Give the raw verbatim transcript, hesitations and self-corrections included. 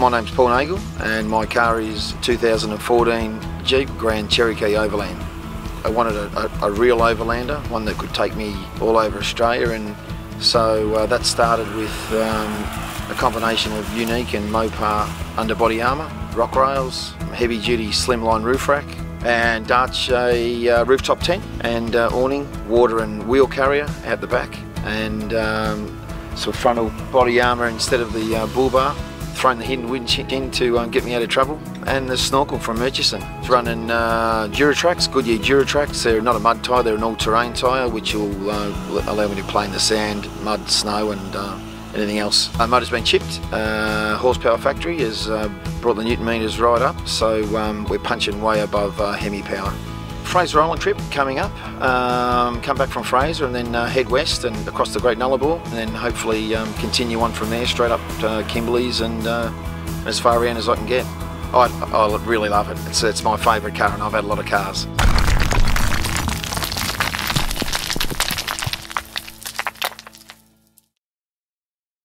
My name's Paul Nagel and my car is two thousand fourteen Jeep Grand Cherokee Overland. I wanted a, a, a real overlander, one that could take me all over Australia, and so uh, that started with um, a combination of Unique and Mopar underbody armour, rock rails, heavy duty slimline roof rack, and Darche uh, rooftop tent and uh, awning, water and wheel carrier out the back, and um, sort of frontal body armour instead of the uh, bull bar. Thrown the hidden winch in to um, get me out of trouble, and the snorkel from Murchison. It's running uh, DuraTrax, Goodyear DuraTrax. They're not a mud tyre, they're an all-terrain tyre, which will uh, allow me to play in the sand, mud, snow and uh, anything else. The motor's been chipped. Uh, Horsepower Factory has uh, brought the newton metres right up, so um, we're punching way above uh, Hemi power. Fraser Island trip coming up, um, come back from Fraser and then uh, head west and across the Great Nullarbor, and then hopefully um, continue on from there straight up to uh, Kimberley's and uh, as far around as I can get. I, I really love it. It's, it's my favourite car and I've had a lot of cars.